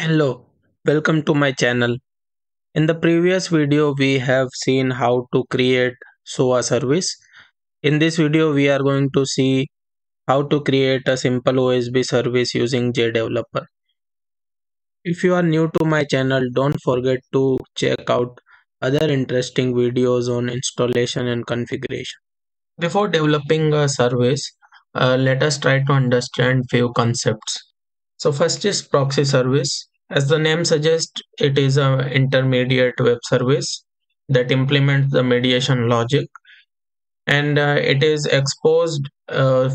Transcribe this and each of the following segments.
Hello, welcome to my channel. In the previous video, we have seen how to create SOA service. In this video, we are going to see how to create a simple OSB service using JDeveloper. If you are new to my channel, don't forget to check out other interesting videos on installation and configuration. Before developing a service, let us try to understand few concepts. So first is proxy service. As the name suggests, it is an intermediate web service that implements the mediation logic, and it is exposed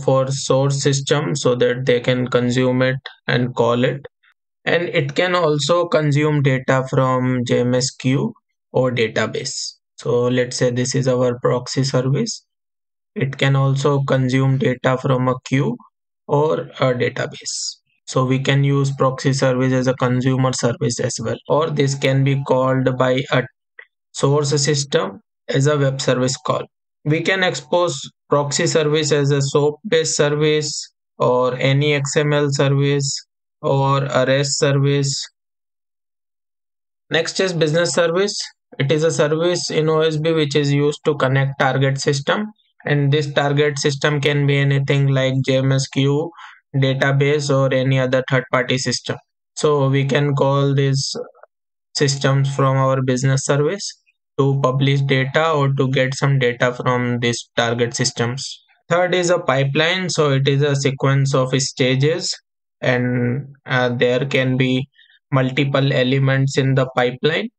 for source system so that they can consume it and call it. And it can also consume data from JMS queue or database. So let's say this is our proxy service. It can also consume data from a queue or a database. So we can use proxy service as a consumer service as well, or this can be called by a source system as a web service call. We can expose proxy service as a SOAP based service, or any XML service, or a REST service. Next is business service. It is a service in OSB which is used to connect target system, and this target system can be anything like JMS queue, database, or any other third-party system. So we can call these systems from our business service to publish data or to get some data from these target systems. Third is a pipeline. So it is a sequence of stages, and there can be multiple elements in the pipeline.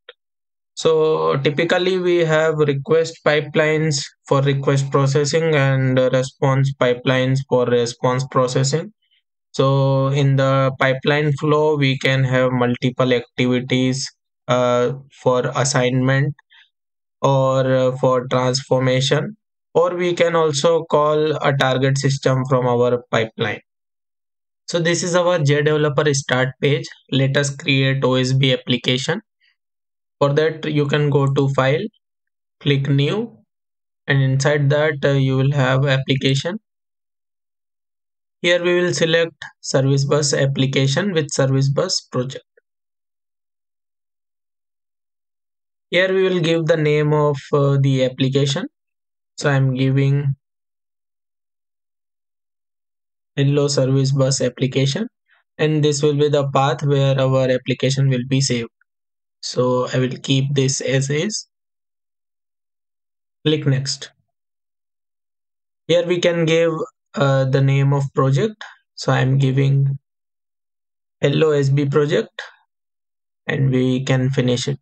So typically we have request pipelines for request processing and response pipelines for response processing. So in the pipeline flow, we can have multiple activities for assignment or for transformation, or we can also call a target system from our pipeline. So this is our JDeveloper start page. Let us create OSB application. For that, you can go to file, click new, and inside that you will have application. Here we will select service bus application with service bus project. Here we will give the name of the application. So I am giving hello service bus application, and this will be the path where our application will be saved. So I will keep this as is. Click next. Here we can give the name of project. So I am giving hello SB project, and we can finish it.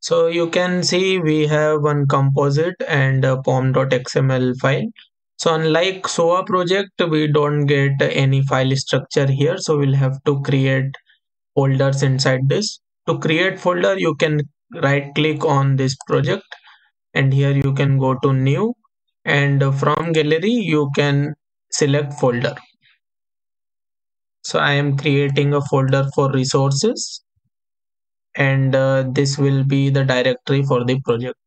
So you can see we have one composite and a pom.xml file. So unlike SOA project, we don't get any file structure here. So we'll have to create folders inside this. To create folder, you can right click on this project, and here you can go to new, and from gallery you can select folder. So I am creating a folder for resources, and this will be the directory for the project.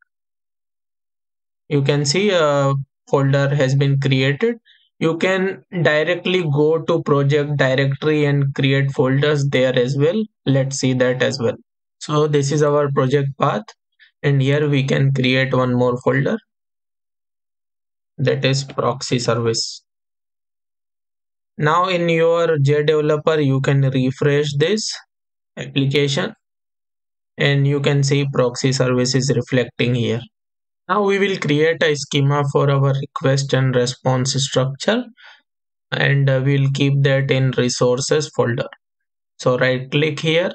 You can see a folder has been created. You can directly go to project directory and create folders there as well. Let's see that as well. So this is our project path, and here we can create one more folder, that is proxy service. Now in your JDeveloper, you can refresh this application, and you can see proxy service is reflecting here. Now we will create a schema for our request and response structure, and we'll keep that in resources folder. So right click here,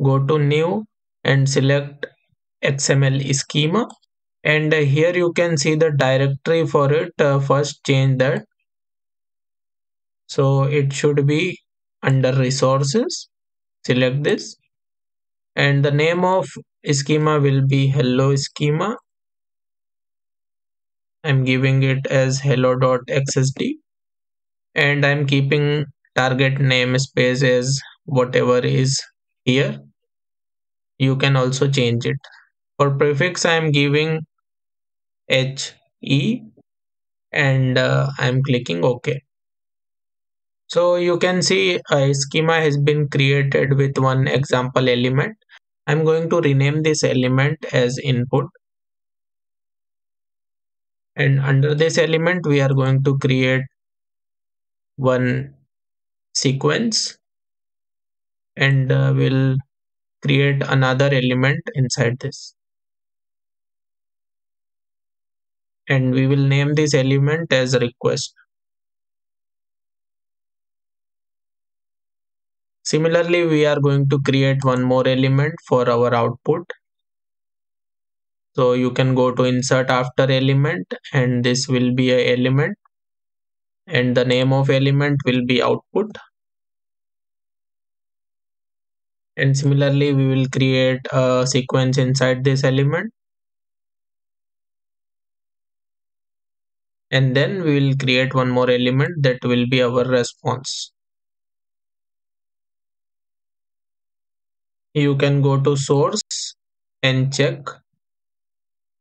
go to new, and select XML schema, and here you can see the directory for it. First change that. So it should be under resources. Select this, and the name of schema will be hello schema. I'm giving it as hello.xsd, and I'm keeping target namespace as whatever is here. You can also change it. For prefix, I'm giving HE, and I'm clicking OK. So you can see a schema has been created with one example element. I'm going to rename this element as input. And under this element, we are going to create one sequence, and we'll create another element inside this. And we will name this element as request. Similarly, we are going to create one more element for our output. So you can go to insert after element, and this will be an element, and the name of element will be output. And similarly, we will create a sequence inside this element. And then we will create one more element that will be our response. You can go to source and check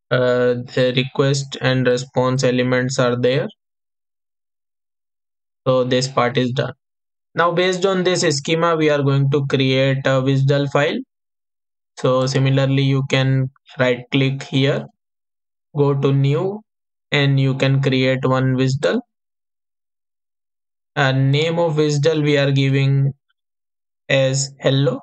the request and response elements are there. So this part is done. Now based on this schema, we are going to create a WSDL file. So similarly, you can right click here, go to new, and you can create one WSDL. And name of WSDL we are giving as hello.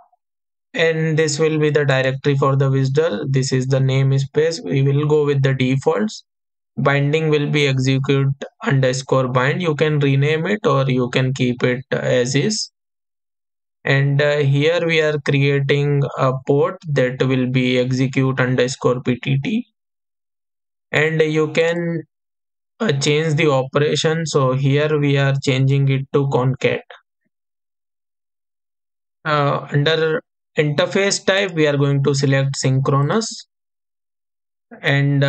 And this will be the directory for the WSDL. This is the namespace. We will go with the defaults. Binding will be execute _ bind. You can rename it or you can keep it as is. And here we are creating a port that will be execute _ PTT. And you can change the operation. So here we are changing it to concat. Under interface type, we are going to select synchronous, and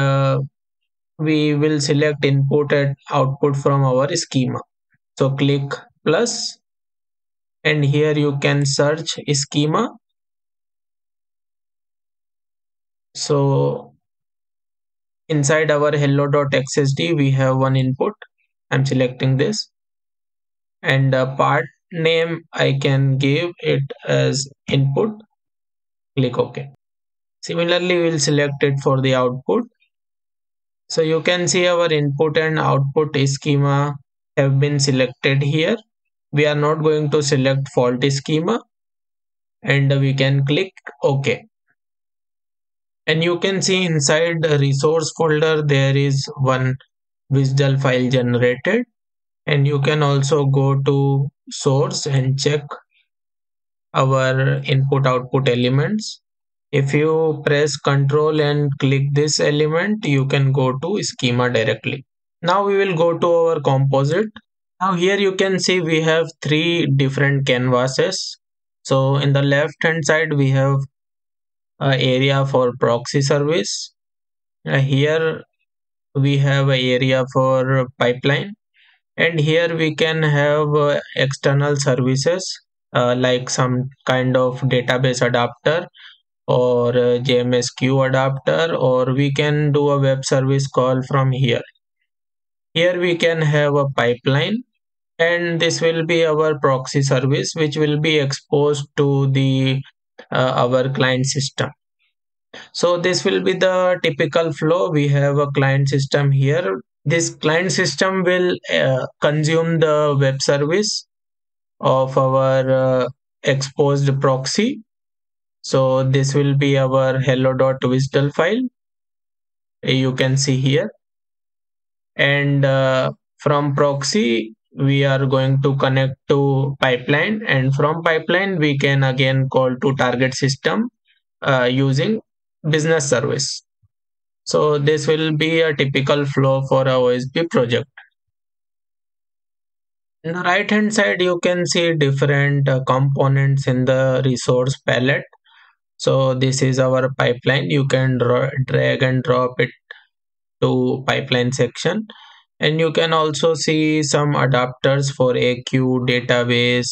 we will select input and output from our schema. So click plus, and here you can search schema. So inside our hello.xsd, we have one input. I'm selecting this, and part name I can give it as input. Click OK. Similarly, we'll select it for the output. So you can see our input and output schema have been selected here. We are not going to select fault schema, and we can click OK. And you can see inside the resource folder there is one WSDL file generated. And you can also go to source and check our input output elements. If you press Ctrl and click this element, you can go to schema directly. Now we will go to our composite. Now here you can see we have three different canvases. So in the left hand side, we have an area for proxy service. Here we have an area for pipeline. And here we can have external services like some kind of database adapter or JMS queue adapter, or we can do a web service call from here. Here we can have a pipeline, and this will be our proxy service, which will be exposed to the our client system. So this will be the typical flow. We have a client system here. This client system will consume the web service of our exposed proxy. So this will be our hello.wsdl file. You can see here. And from proxy, we are going to connect to pipeline. And from pipeline, we can again call to target system using business service. So this will be a typical flow for our OSB project. On the right hand side, you can see different components in the resource palette. So this is our pipeline. You can drag and drop it to pipeline section. And you can also see some adapters for AQ, database,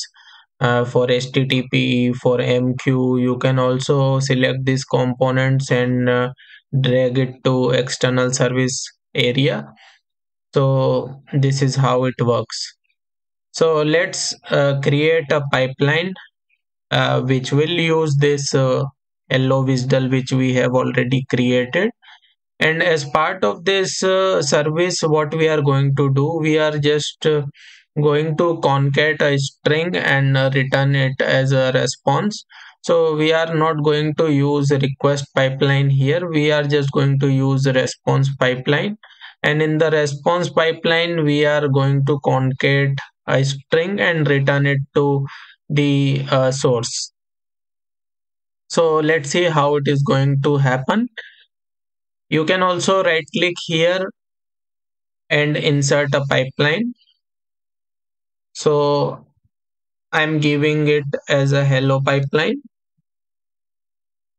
for HTTP, for MQ. You can also select these components and drag it to external service area. So this is how it works. So let's create a pipeline which will use this hello WSDL which we have already created. And as part of this service, what we are going to do, we are just going to concat a string and return it as a response. So we are not going to use request pipeline here. We are just going to use response pipeline. And in the response pipeline, we are going to concat a string and return it to the source. So let's see how it is going to happen. You can also right click here and insert a pipeline. So I'm giving it as a hello pipeline,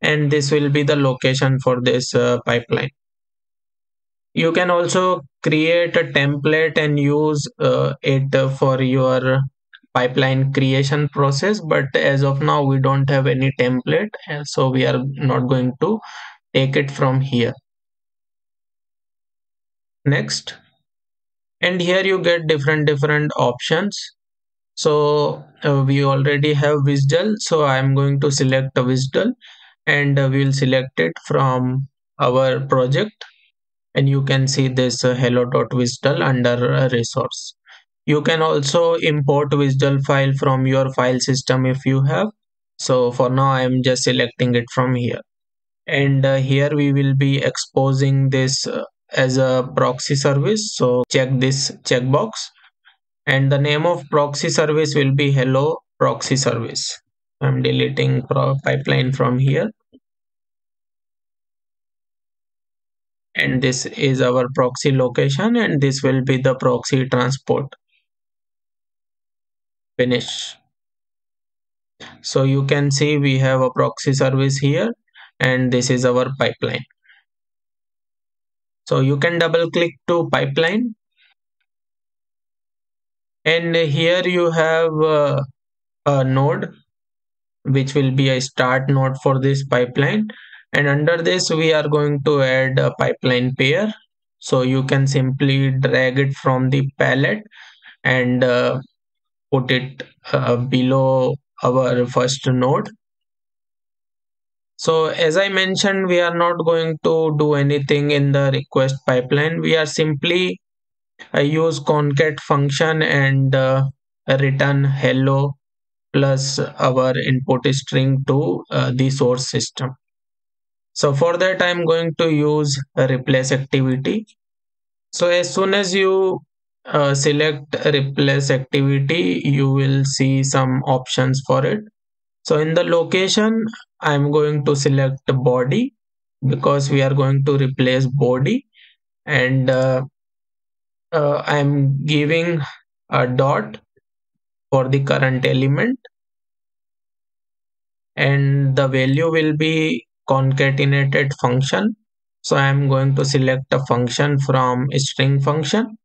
and this will be the location for this pipeline. You can also create a template and use it for your pipeline creation process, but as of now we don't have any template, and so we are not going to take it from here. Next, and here you get different options. So we already have WSDL, so I'm going to select a WSDL, and we'll select it from our project. And you can see this hello.WSDL under resource. You can also import WSDL file from your file system if you have. So for now I am just selecting it from here, and here we will be exposing this as a proxy service. So check this checkbox, and the name of proxy service will be hello proxy service. I'm deleting pipeline from here. And this is our proxy location, and this will be the proxy transport. Finish. So you can see we have a proxy service here, and this is our pipeline. So you can double click to pipeline, and here you have a node which will be a start node for this pipeline. And under this we are going to add a pipeline pair. So you can simply drag it from the palette and put it below our first node. So as I mentioned, we are not going to do anything in the request pipeline. We are simply use concat function and return hello plus our input string to the source system. So for that I'm going to use a replace activity. So as soon as you select replace activity, you will see some options for it. So in the location I'm going to select body, because we are going to replace body, and I'm giving a dot for the current element, and the value will be concatenated function. So I am going to select a function from a string function.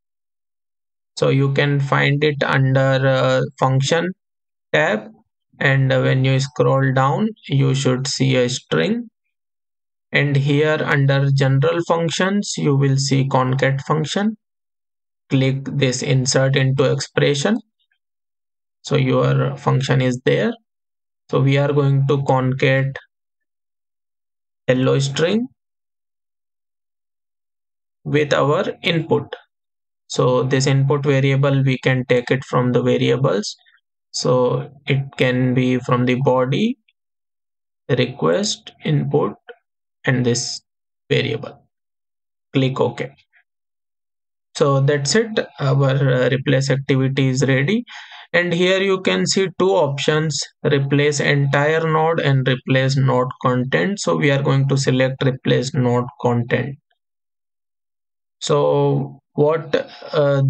So you can find it under function tab, and when you scroll down you should see a string, and here under general functions you will see concat function. Click this insert into expression, so your function is there. So we are going to concat hello string with our input. So this input variable, we can take it from the variables, so it can be from the body, request, input, and this variable. Click OK. So that's it, our replace activity is ready. And here you can see two options, replace entire node and replace node content. So we are going to select replace node content. So what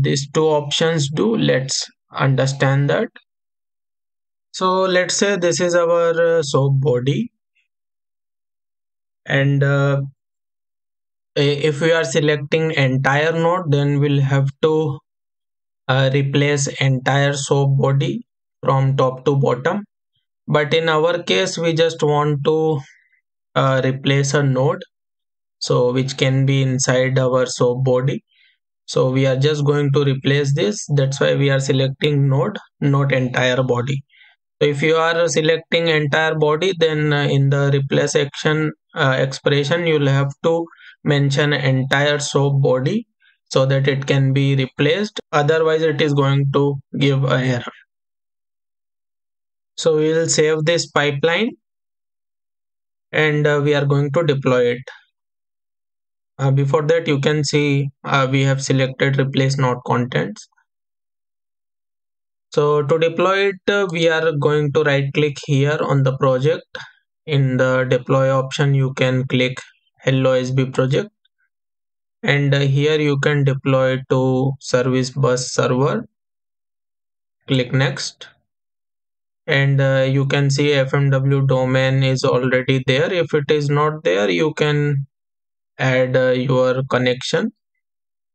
these two options do, let's understand that. So let's say this is our SOAP body, and if we are selecting entire node, then we'll have to replace entire SOAP body from top to bottom. But in our case we just want to replace a node, so which can be inside our SOAP body. So we are just going to replace this. That's why we are selecting node, not entire body. So if you are selecting entire body, then in the replace action expression, you'll have to mention entire SOAP body so that it can be replaced. Otherwise, it is going to give an error. So we will save this pipeline and we are going to deploy it. Before that, you can see we have selected replace node contents. So to deploy it, we are going to right click here on the project. In the deploy option, you can click hello SB project. And here you can deploy to service bus server. Click next. And you can see FMW domain is already there. If it is not there, you can add your connection.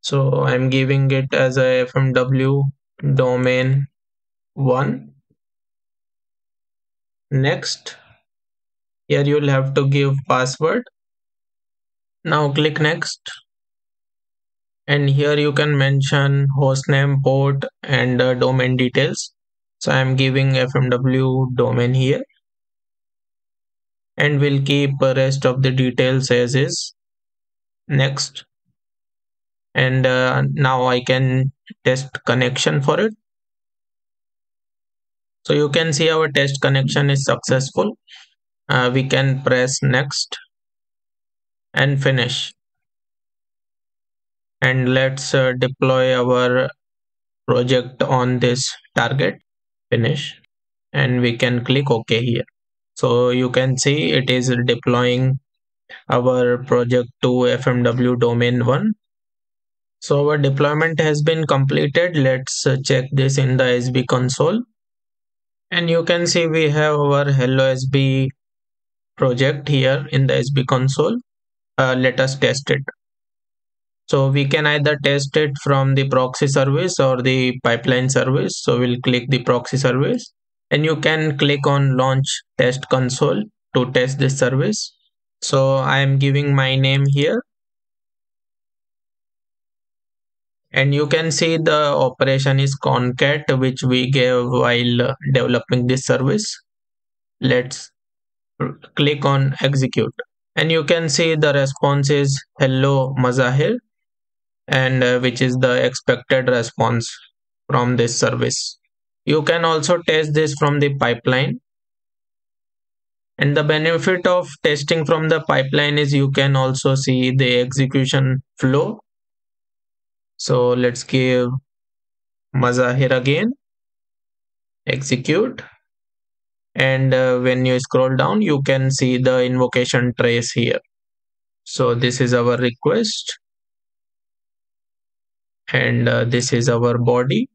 So I'm giving it as a FMW domain 1. Next, here you'll have to give password. Now click next, and here you can mention hostname, port and domain details. So I'm giving FMW domain here, and we'll keep rest of the details as is. Next, and now I can test connection for it. So you can see our test connection is successful. We can press next and finish, and let's deploy our project on this target. Finish, and we can click OK here. So you can see it is deploying our project to FMW domain 1. So our deployment has been completed. Let's check this in the SB console, and you can see we have our hello SB project here in the SB console. Let us test it. So we can either test it from the proxy service or the pipeline service. So we'll click the proxy service, and you can click on launch test console to test this service. So I am giving my name here, and you can see the operation is concat, which we gave while developing this service. Let's click on execute, and you can see the response is hello Mazahir, and which is the expected response from this service. You can also test this from the pipeline. And the benefit of testing from the pipeline is you can also see the execution flow. So let's give Mazahir again, execute. And when you scroll down, you can see the invocation trace here. So this is our request. And this is our body.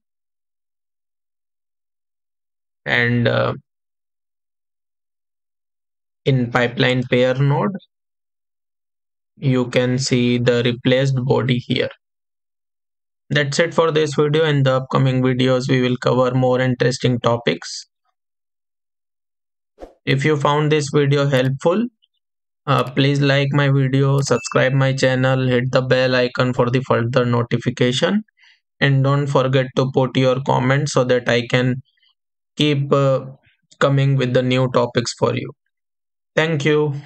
And in pipeline pair node, you can see the replaced body here. That's it for this video. In the upcoming videos, we will cover more interesting topics. If you found this video helpful, please like my video, subscribe my channel, hit the bell icon for the further notification, and don't forget to put your comments so that I can keep coming with the new topics for you. Thank you.